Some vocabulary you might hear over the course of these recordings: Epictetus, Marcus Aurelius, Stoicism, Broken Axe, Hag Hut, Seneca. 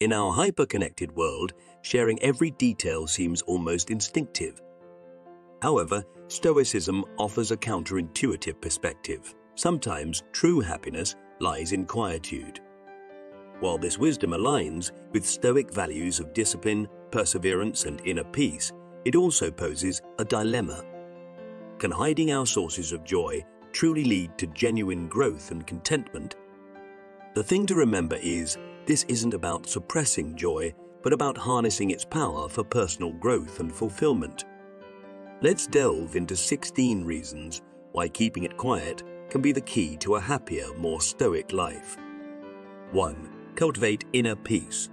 In our hyper-connected world, sharing every detail seems almost instinctive. However, Stoicism offers a counterintuitive perspective. Sometimes true happiness lies in quietude. While this wisdom aligns with Stoic values of discipline, perseverance, and inner peace, it also poses a dilemma. Can hiding our sources of joy truly lead to genuine growth and contentment? The thing to remember is, this isn't about suppressing joy, but about harnessing its power for personal growth and fulfillment. Let's delve into 16 reasons why keeping it quiet can be the key to a happier, more Stoic life. 1. Cultivate inner peace.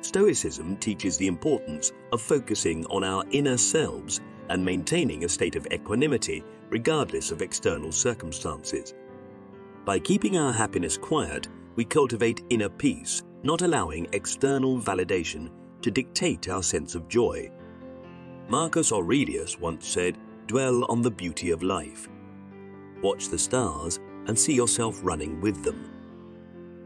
Stoicism teaches the importance of focusing on our inner selves and maintaining a state of equanimity regardless of external circumstances. By keeping our happiness quiet, we cultivate inner peace, not allowing external validation to dictate our sense of joy. Marcus Aurelius once said, "Dwell on the beauty of life. Watch the stars and see yourself running with them."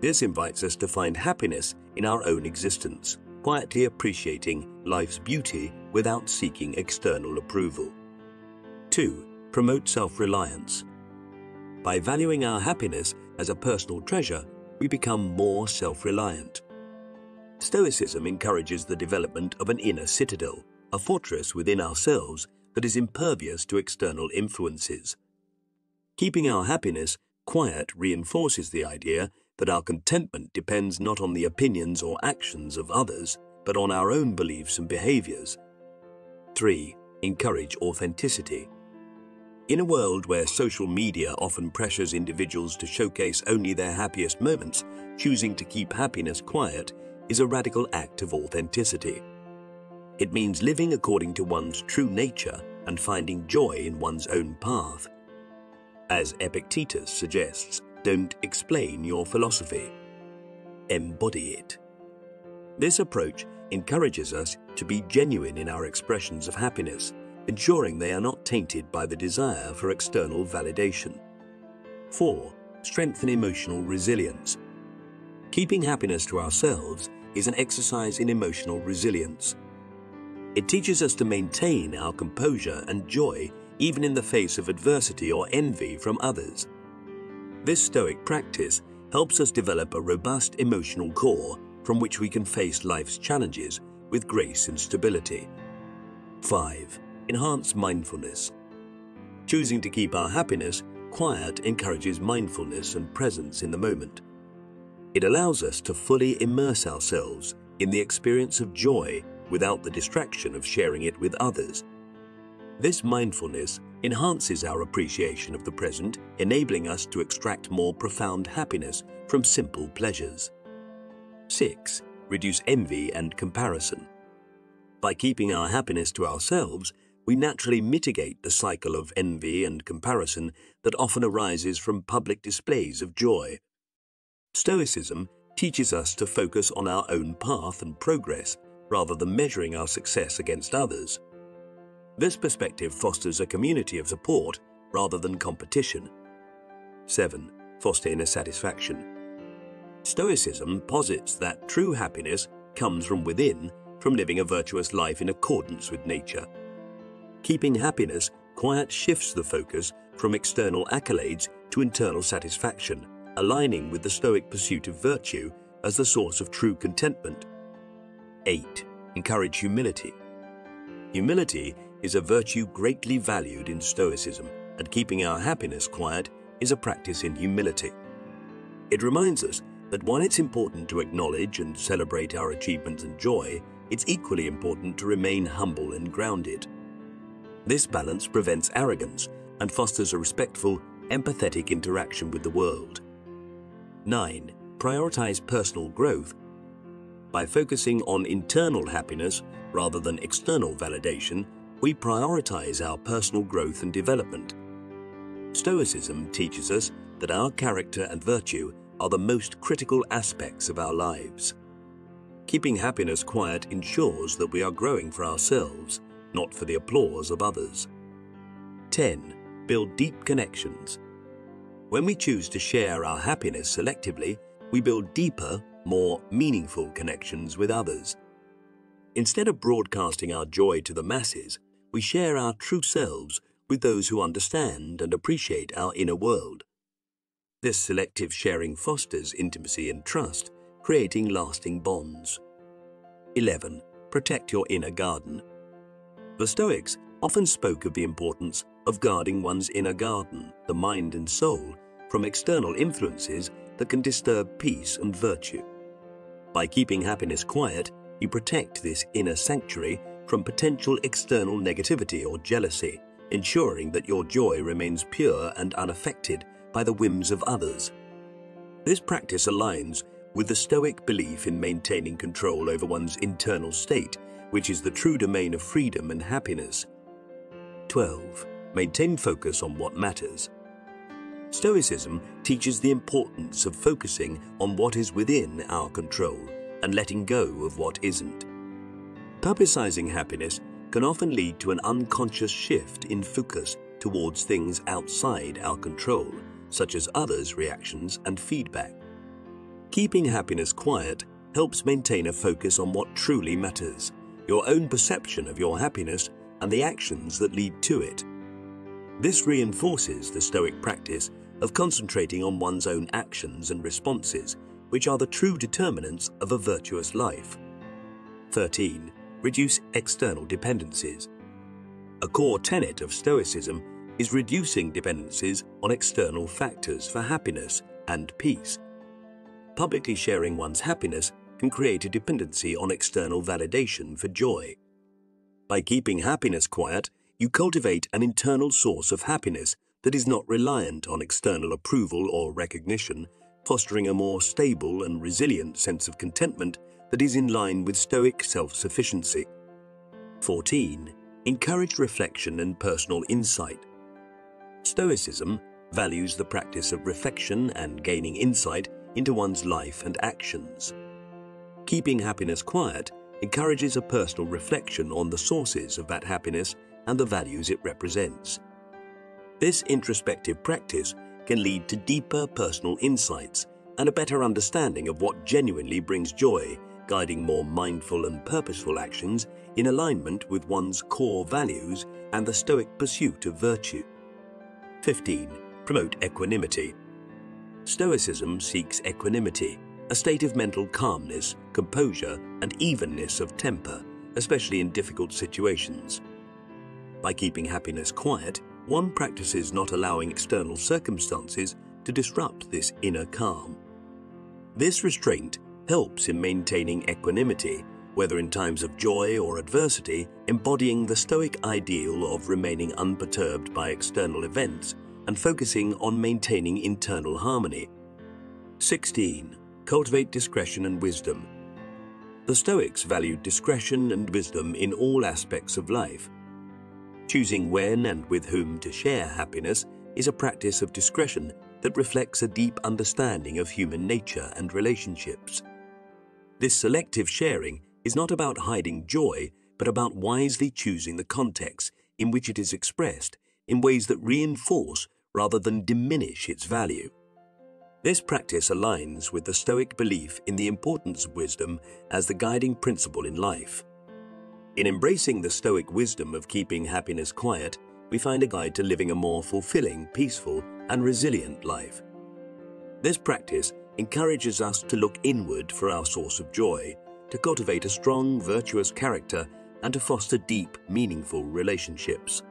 This invites us to find happiness in our own existence, quietly appreciating life's beauty without seeking external approval. 2. Promote self-reliance. By valuing our happiness as a personal treasure, we become more self-reliant. Stoicism encourages the development of an inner citadel, a fortress within ourselves that is impervious to external influences. Keeping our happiness quiet reinforces the idea that our contentment depends not on the opinions or actions of others, but on our own beliefs and behaviors. 3. Encourage authenticity. In a world where social media often pressures individuals to showcase only their happiest moments, choosing to keep happiness quiet is a radical act of authenticity. It means living according to one's true nature and finding joy in one's own path. As Epictetus suggests, don't explain your philosophy. Embody it. This approach encourages us to be genuine in our expressions of happiness, ensuring they are not tainted by the desire for external validation. 4. Strengthen emotional resilience. Keeping happiness to ourselves is an exercise in emotional resilience. It teaches us to maintain our composure and joy even in the face of adversity or envy from others. This Stoic practice helps us develop a robust emotional core from which we can face life's challenges with grace and stability. 5. Enhance mindfulness. Choosing to keep our happiness quiet encourages mindfulness and presence in the moment. It allows us to fully immerse ourselves in the experience of joy without the distraction of sharing it with others. This mindfulness enhances our appreciation of the present, enabling us to extract more profound happiness from simple pleasures. 6. Reduce envy and comparison. By keeping our happiness to ourselves, we naturally mitigate the cycle of envy and comparison that often arises from public displays of joy. Stoicism teaches us to focus on our own path and progress rather than measuring our success against others. This perspective fosters a community of support rather than competition. 7. Foster inner satisfaction. Stoicism posits that true happiness comes from within, from living a virtuous life in accordance with nature. Keeping happiness quiet shifts the focus from external accolades to internal satisfaction, aligning with the Stoic pursuit of virtue as the source of true contentment. 8. Encourage humility. Humility is a virtue greatly valued in Stoicism, and keeping our happiness quiet is a practice in humility. It reminds us that while it's important to acknowledge and celebrate our achievements and joy, it's equally important to remain humble and grounded. This balance prevents arrogance and fosters a respectful, empathetic interaction with the world. 9. Prioritize personal growth. By focusing on internal happiness rather than external validation, we prioritize our personal growth and development. Stoicism teaches us that our character and virtue are the most critical aspects of our lives. Keeping happiness quiet ensures that we are growing for ourselves, not for the applause of others. 10. Build deep connections. When we choose to share our happiness selectively, we build deeper, more meaningful connections with others. Instead of broadcasting our joy to the masses, we share our true selves with those who understand and appreciate our inner world. This selective sharing fosters intimacy and trust, creating lasting bonds. 11. Protect your inner garden. The Stoics often spoke of the importance of guarding one's inner garden, the mind and soul, from external influences that can disturb peace and virtue. By keeping happiness quiet, you protect this inner sanctuary from potential external negativity or jealousy, ensuring that your joy remains pure and unaffected by the whims of others. This practice aligns with the Stoic belief in maintaining control over one's internal state, which is the true domain of freedom and happiness. 12. Maintain focus on what matters. Stoicism teaches the importance of focusing on what is within our control and letting go of what isn't. Publicizing happiness can often lead to an unconscious shift in focus towards things outside our control, such as others' reactions and feedback. Keeping happiness quiet helps maintain a focus on what truly matters, your own perception of your happiness and the actions that lead to it. This reinforces the Stoic practice of concentrating on one's own actions and responses, which are the true determinants of a virtuous life. 13. Reduce external dependencies. A core tenet of Stoicism is reducing dependencies on external factors for happiness and peace. Publicly sharing one's happiness can create a dependency on external validation for joy. By keeping happiness quiet, you cultivate an internal source of happiness that is not reliant on external approval or recognition, fostering a more stable and resilient sense of contentment that is in line with Stoic self-sufficiency. 14. Encourage reflection and personal insight. Stoicism values the practice of reflection and gaining insight into one's life and actions. Keeping happiness quiet encourages a personal reflection on the sources of that happiness and the values it represents. This introspective practice can lead to deeper personal insights and a better understanding of what genuinely brings joy, guiding more mindful and purposeful actions in alignment with one's core values and the Stoic pursuit of virtue. 15. Promote equanimity. Stoicism seeks equanimity, a state of mental calmness, composure, and evenness of temper, especially in difficult situations. By keeping happiness quiet, one practices not allowing external circumstances to disrupt this inner calm. This restraint helps in maintaining equanimity, whether in times of joy or adversity, embodying the Stoic ideal of remaining unperturbed by external events and focusing on maintaining internal harmony. 16. Cultivate discretion and wisdom. The Stoics valued discretion and wisdom in all aspects of life. Choosing when and with whom to share happiness is a practice of discretion that reflects a deep understanding of human nature and relationships. This selective sharing is not about hiding joy, but about wisely choosing the context in which it is expressed in ways that reinforce rather than diminish its value. This practice aligns with the Stoic belief in the importance of wisdom as the guiding principle in life. In embracing the Stoic wisdom of keeping happiness quiet, we find a guide to living a more fulfilling, peaceful, and resilient life. This practice encourages us to look inward for our source of joy, to cultivate a strong, virtuous character, and to foster deep, meaningful relationships.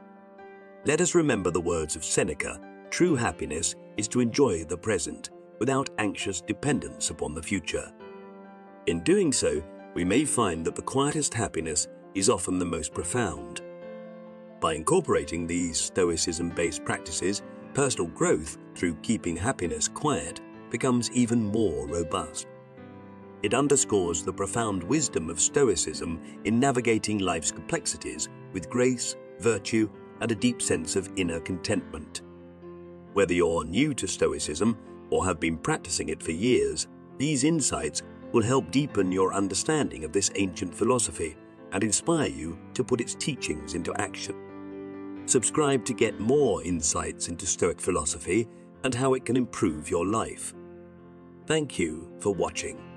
Let us remember the words of Seneca, "True happiness is to enjoy the present without anxious dependence upon the future." In doing so, we may find that the quietest happiness is often the most profound. By incorporating these Stoicism-based practices, personal growth through keeping happiness quiet becomes even more robust. It underscores the profound wisdom of Stoicism in navigating life's complexities with grace, virtue, and a deep sense of inner contentment. Whether you're new to Stoicism or have been practicing it for years, these insights will help deepen your understanding of this ancient philosophy and inspire you to put its teachings into action. Subscribe to get more insights into Stoic philosophy and how it can improve your life. Thank you for watching.